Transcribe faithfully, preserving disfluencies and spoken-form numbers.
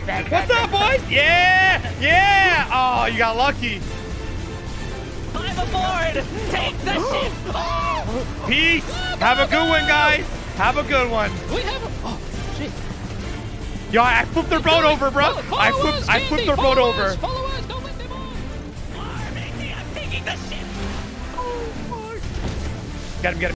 What's up, boys? Yeah! Yeah! Oh, you got lucky. I'm aboard! Take the ship! Oh. Peace! Oh, have a good one, guys! Have a good one. We have a... Oh, shit. Yo, I flipped the boat over, bro. Follow, follow I flipped, us, I flipped the boat over. Us, follow us. Don't let them on. Oh, I'm taking the ship. Oh, fuck. Get him, get him.